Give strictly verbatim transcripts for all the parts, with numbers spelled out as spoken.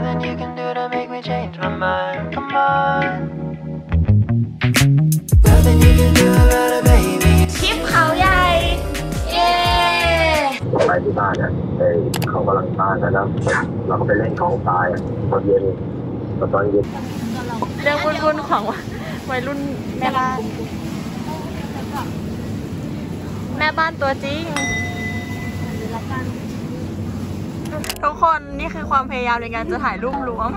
nothing you can do to make me change my mind. Come on. Nothing you can do about it, baby. คลิปเขาใหญ่เย้ไปที่บ้านเนี่ยไอเขากำลังตายแล้วเราก็ไปเล่นเขาตายตอนเย็นตอนเย็นเรื่องวุ่นๆของวัยรุ่นแม่บ้านแม่บ้านตัวจริงทุกคนนี่คือความพยายามในการจะถ่ายรูปรวม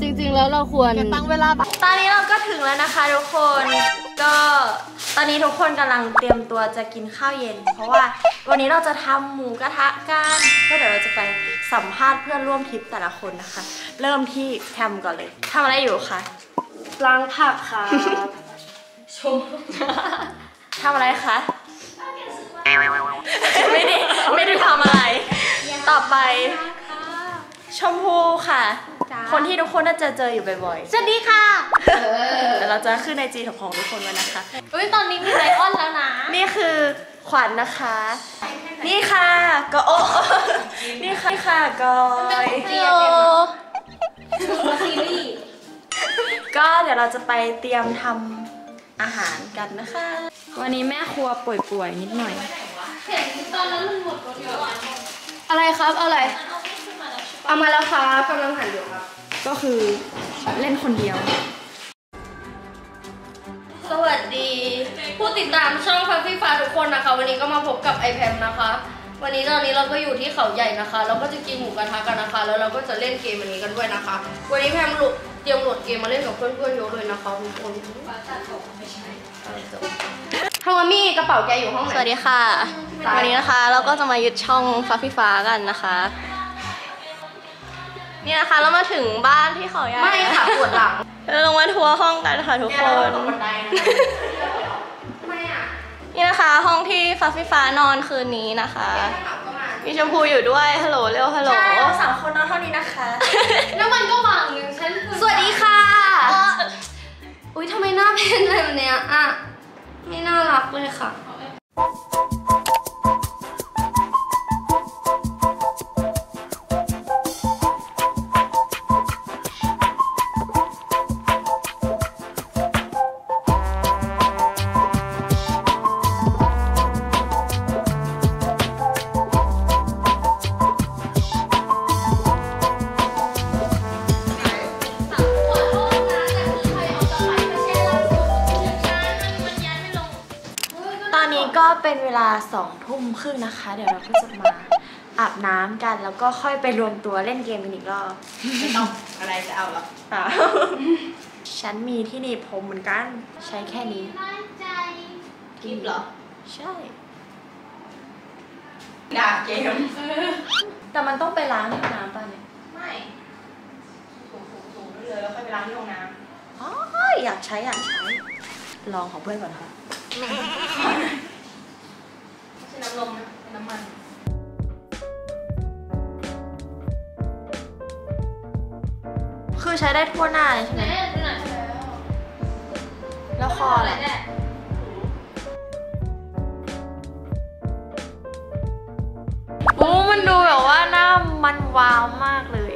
จริงๆแล้วเราควรตั้งเวลาตอนนี้เราก็ถึงแล้วนะคะทุกคนก็ตอนนี้ทุกคนกำลังเตรียมตัวจะกินข้าวเย็นเพราะว่าวันนี้เราจะทำหมูกระทะกันก็เดี๋ยวเราจะไปสัมภาษณ์เพื่อนร่วมทริปแต่ละคนนะคะเริ่มที่แทมก่อนเลยทำอะไรอยู่คะล้างผักค่ะชมทำอะไรคะไม่ได้ไม่ได้ทำอะไรต่อไปชมพูค่ะคนที่ทุกคนน่าจะเจออยู่บ่อยๆสวัสดีค่ะแต่เราจะขึ้นในจีของทุกคนวันนะคะอุ้ยตอนนี้มีไลออนแล้วนะนี่คือขวัญนะคะนี่ค่ะก็โอ้นี่ค่ะนี่ค่ะก็ซีรีส์ก็เดี๋ยวเราจะไปเตรียมทำอาหารกันนะคะวันนี้แม่ครัวป่วยๆนิดหน่อยเห็นตอนนั้นมันหมดเยอะอะไรครับอะไรเอามาแล้วครับกำลังหั่นอยู่ครับก็คือเล่นคนเดียวสวัสดีผู้ติดตามช่องฟันฟ้าทุกคนนะคะวันนี้ก็มาพบกับไอแพมนะคะวันนี้ตอนนี้เราก็อยู่ที่เขาใหญ่นะคะเราก็จะกินหมูกระทะกันนะคะแล้วเราก็จะเล่นเกมวันนี้กันด้วยนะคะวันนี้แพมลุกเตรียมโหลดเกมมาเล่นกับเพื่อนๆเยอะเลยนะคะทุกคนทาวามี่กระเป๋าแกอยู่ห้องไหนสวัสดีค่ะวันนี้นะคะเราก็จะมายึดช่องฟ้าฟ้ากันนะคะนี่นะคะเรามาถึงบ้านที่เขาใหญ่ไม่ค่ะปวดหลังเราลงมาทัวร์ห้องกันค่ะทุกคนนี่นะคะห้องที่ฟ้าฟ้านอนคืนนี้นะคะมีชมพูอยู่ด้วยฮัลโหลเร็วฮัลโหลเราสามคนนอนเท่านี้นะคะแล้วมันก็หวังอย่างฉันสวัสดีค่ะอุ้ยทำไมหน้าเป็นอะไรแบบเนี้ยอ่ะไม่น่ารักเลยค่ะเป็นเวลาสองทุ่มครึ่งนะคะเดี๋ยวเราก็จะมาอาบน้ำกันแล้วก็ค่อยไปรวมตัวเล่นเกมกันอีกรอบไม่ต้องอะไรจะเอาหรอกฉันมีที่หนีบผมเหมือนกันใช้แค่นี้กินเหรอใช่ด่าเกมแต่มันต้องไปล้างที่ห้องน้ำป่ะเนี่ยไม่ถูๆๆเลยแล้วค่อยไปล้างที่ห้องน้ำอ๋ออยากใช้อยากใช้ลองของเพื่อนก่อนค่ะน้ำลมนะน้ำมันคือใช้ได้ทั่วหน้าเลยใช่ไหมแล้วคอแหละโอ้มันดูแบบว่าหน้ามันวาวมากเลย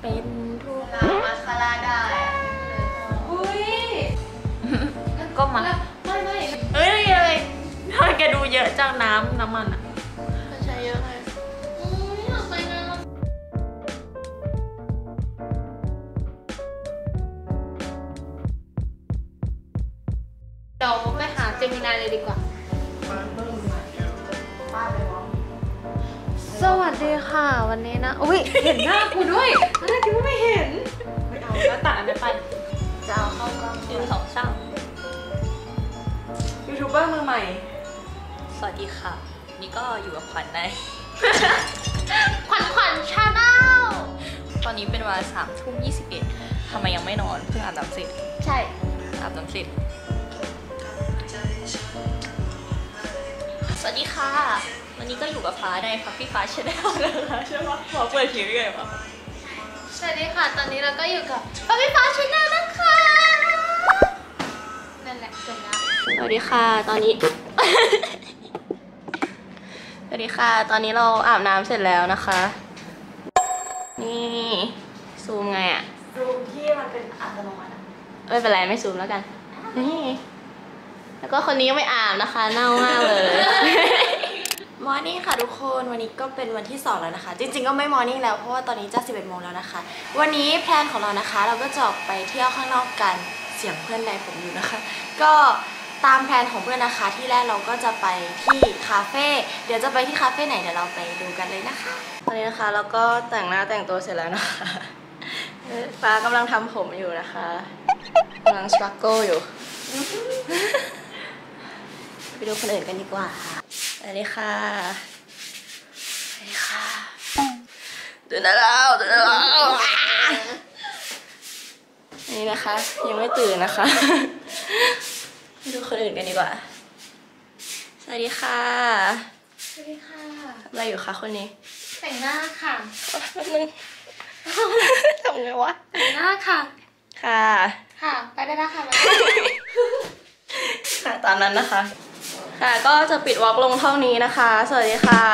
เป็นทุลามาคาราได้อุ้ยก็มาไม่ไม่เอ้ยเลยทำไมแกดูเยอะจากน้ำน้ำมันอ่ะใช้เยอะเลยเดี๋ยวไปหาเจมินายเลยดีกว่าสวัสดีค่ะวันนี้นะอุ้ยเห็นหน้ากูด้วยอันนั้นกูไม่เห็นไม่เอาแล้วตัดอันนี้ไปจะเอาเข้ากล้องดึงสองช่างยูทูบเบอร์มือใหม่สวัสดีค่ะนี่ก็อยู่กับขวัญในขวัญขวัญชาแนลตอนนี้เป็นเวลาสามทุ่มยี่สิบเอ็ดทำไมยังไม่นอนเพิ่งอาบน้ำเสร็จใช่อาบน้ำเสร็จสวัสดีค่ะวันนี้ก็อยู่กับฟ้าในฟ้าพี่ฟ้าชาแนลนะคะใช่ไหมขอเปิดผิวเลยค่ะสวัสดีค่ะตอนนี้เราก็อยู่กับฟ้าพี่ฟ้าชาแนลนะคะนั่นแหละจบแล้วสวัสดีค่ะตอนนี้ สวัสดีค่ะตอนนี้เราอาบน้ำเสร็จแล้วนะคะนี่ซูมไงอะซูมที่มันเป็นอัตโนมัติไม่เป็นไรไม่ซูมแล้วกันนี่แล้วก็คนนี้ยังไม่อาบนะคะเน่ามากเลยมอร์นิ่งค่ะทุกคนวันนี้ก็เป็นวันที่สองแล้วนะคะจริงๆก็ไม่มอร์นิ่งแล้วเพราะว่าตอนนี้จะสิบเอ็ดโมงแล้วนะคะวันนี้แพลนของเรานะคะเราก็จะออกไปเที่ยวข้างนอกกันเสียงเพื่อนใดผมอยู่นะคะก็ตามแพลนของเพื่อนนะคะที่แรกเราก็จะไปที่คาเฟ่เดี๋ยวจะไปที่คาเฟ่ไหนเดี๋ยวเราไปดูกันเลยนะคะตอนนี้นะคะเราก็แต่งหน้าแต่งตัวเสร็จแล้วนะคะฟ้ากำลังทำผมอยู่นะคะกำลังสตรักเกิลอยู่ ไปดูคนอื่นกันดีกว่าสวัสดีค่ะสวัสดีค่ะตื่นแล้วตื่นแล้วนี่นะคะยังไม่ตื่นนะคะไปดูคนอื่นกันดีกว่าสวัสดีค่ะสวัสดีค่ะทำอะไรอยู่คะคนนี้แต่งหน้าค่ะแป๊บนึงทำไงวะแต่งหน้าค่ะค่ะค่ะไปได้แล้วค่ะค่ะตอนนั้นนะคะค่ะก็จะปิดวอล์กลงเท่านี้นะคะสวัสดีค่ะ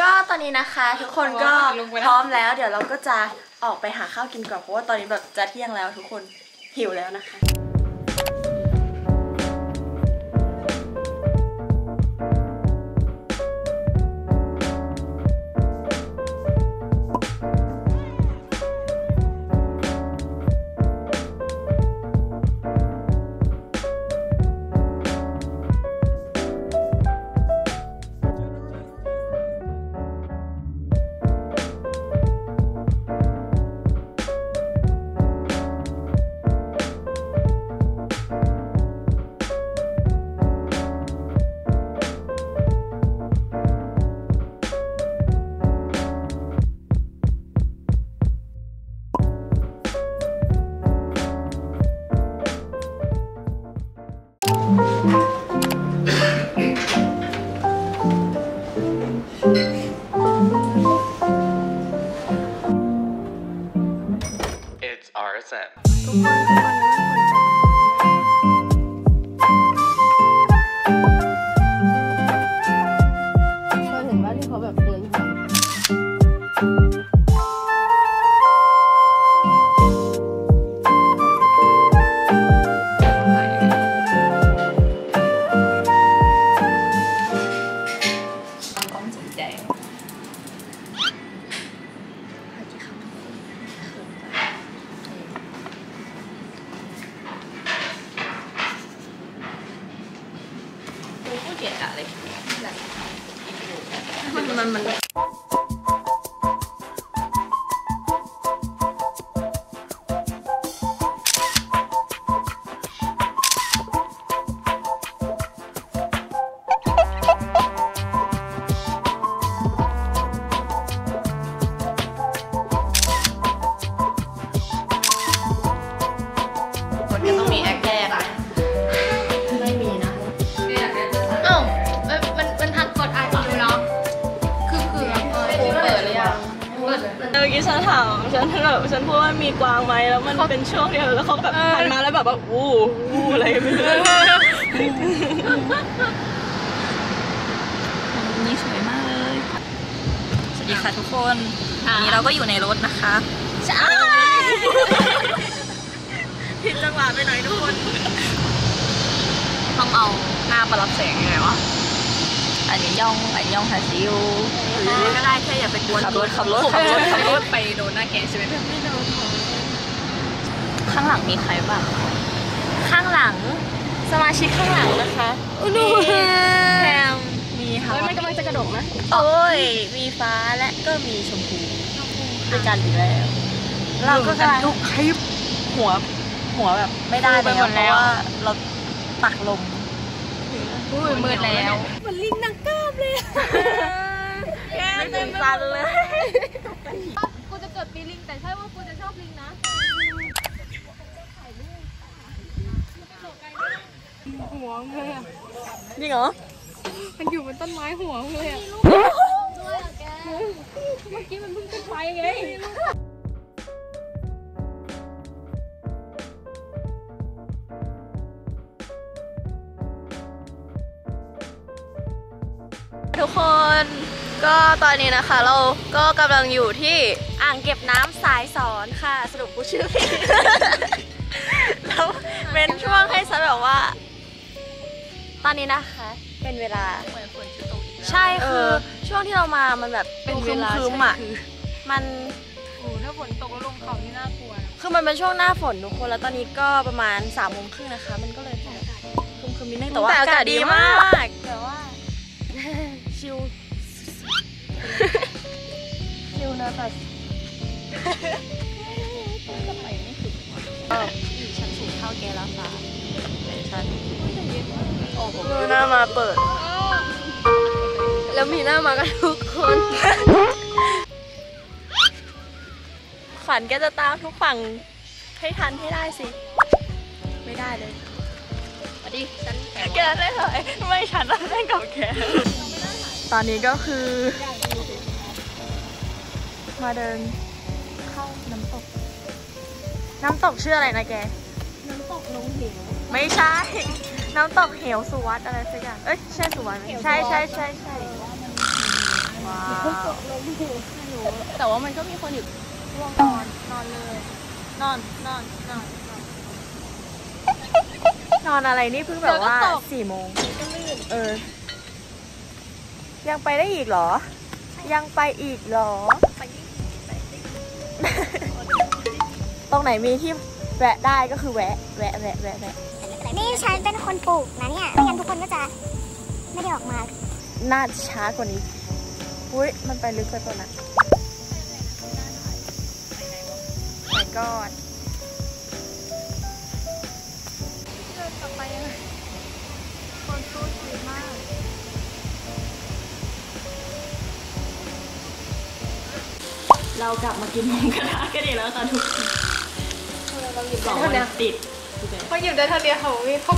ก็ตอนนี้นะคะทุกคนก็พร้อมแล้วเดี๋ยวเราก็จะออกไปหาข้าวกินก่อนเพราะว่าตอนนี้แบบจะเที่ยงแล้วทุกคนหิวแล้วนะคะฉันพูดว่ามีกวางไหมแล้วมันเป็นช่วงเดียวแล้วเขาแบบหันมาแล้วแบบว่าอู้อู้อะไรกันไม่รู้นี่สวยมากเลยสวัสดีค่ะทุกคนนี่เราก็อยู่ในรถนะคะใช่ผิดจังหวะไปหน่อยทุกคนต้องเอาหน้าประลับแสงยังไงวะอันนี้ย่องอันย่องหาซิวก็ได้แค่อย่าไปกวนขับรถขับรถขับรถขับรถไปโดนหน้าแกใช่ไหมไม่โดนข้างหลังมีใครบ้างข้างหลังสมาชิกข้างหลังนะคะมีแฮมมีค่ะมันกำลังจะกระโดดนะโอ้ยมีฟ้าและก็มีชมพูด้วยกันอีกแล้วเราก็กำลังคลิปหัวหัวแบบไม่ได้เลยเพราะว่าเราตักลมมืดแล้วเหมือนลิงนางกาบเลยแก้มเต็มตันเลยกูจะเกิดปีลิงแต่ใช่ว่ากูจะชอบลิงนะหัวเลยอ่ะจริงเหรอมันอยู่บนต้นไม้หัวเลยอ่ะเมื่อกี้มันเพิ่งขึ้นไปไง ทุกคนก็ตอนนี้นะคะเราก็กำลังอยู่ที่อ่างเก็บน้ำสายสอนค่ะสรุปกูชื่อผิด แล้วเป็นช่วงให้ซะแบบว่าตอนนี้นะคะเป็นเวลาใช่คือช่วงที่เรามามันแบบเป็นเวลาคือมันโอ้ถ้าฝนตกแล้วลงเขานี่น่ากลัวคือมันเป็นช่วงหน้าฝนทุกคนแล้วตอนนี้ก็ประมาณสามโมงครึ่งนะคะมันก็เลยอากาศครึมครึมนิดนึงแต่ว่าอากาศดีมากแต่ว่าชิลชิลนะแต่ทำไมไม่ถึงอยู่ชั้นสูงเท่าแกแล้วค่ะในชั้นโอ้โหหน้ามาเปิดแล้วมีหน้ามากันทุกคนขวัญแกจะตามทุกฝั่งให้ทันให้ได้สิไม่ได้เลยมาดิฉันแกได้เหรอไม่ฉันเล่นกับแกตอนนี้ก็คือมาเดินเข้าน้ำตกน้ำตกชื่ออะไรนะแกน้ำตกลงเหวไม่ใช่น้ำตกเหวสุวัสด์อะไรสักอย่างเอ้ยใช่สุวัสด์ใช่ใช่ใช่ใช่ว้าวแต่ว่ามันก็มีคนอยู่ร่วงนอนนอนเลยนอนนอนนอนนอนอะไรนี่เพิ่งแบบว่าสี่โมงเออยังไปได้อีกหรอยังไปอีกหรอตรงไหนมีที่แวะได้ก็คือแวะแวะแวะแวะนี่ฉันเป็นคนปลูกนะเนี่ยไม่งั้นทุกคนก็จะไม่ได้ออกมาน่าช้ากว่านี้อุ้ยมันไปลึกไปตัวนะไปก่อนต่อไปคนสู้ชีวิตมากเรากลับมากินหมูกระทะกันอีกแล้วค่ะทุกคนเราหยิบสองวันติดพอหยิบได้เท่าเดียวเขาไม่เข้า